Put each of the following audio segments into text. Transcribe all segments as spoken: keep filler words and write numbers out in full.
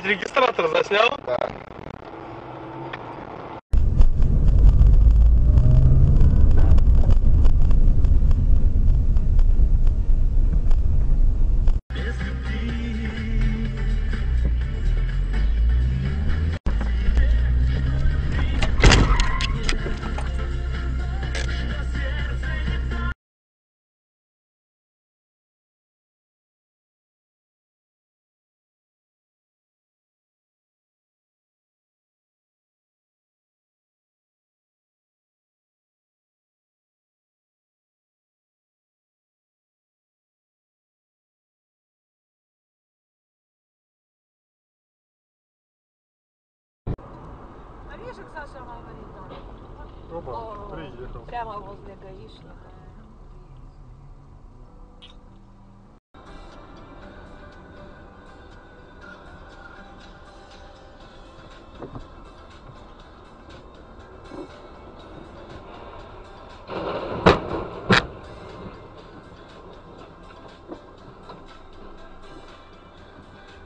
блядь, регистратор заснял? Да. Орешек, Саша говорит, да. Опа, приехал. Прямо возле гаишника.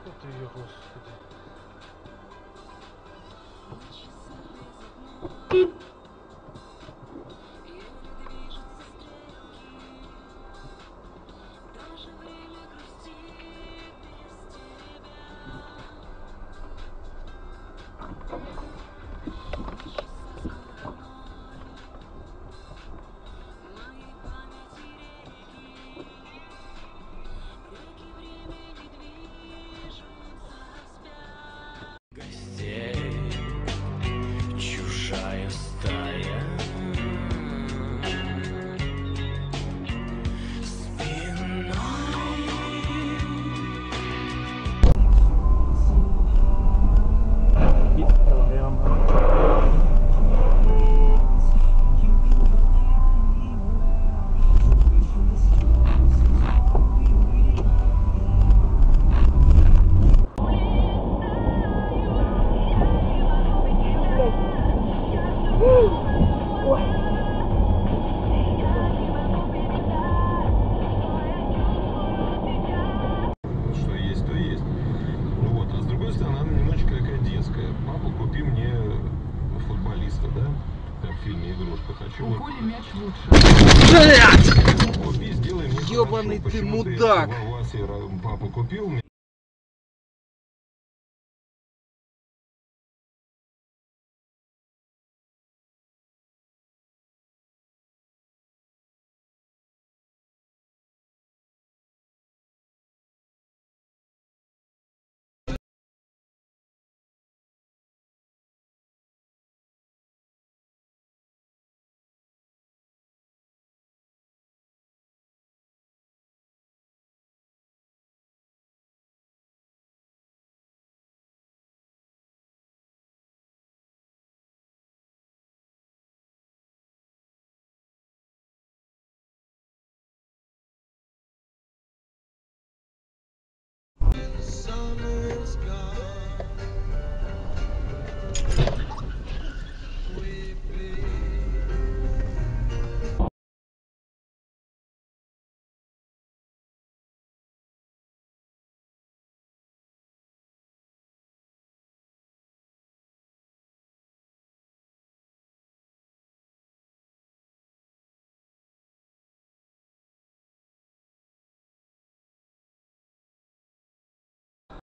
Вот ты ее, господи. Блять! Ёбаный ты мудак! Папа купил мне.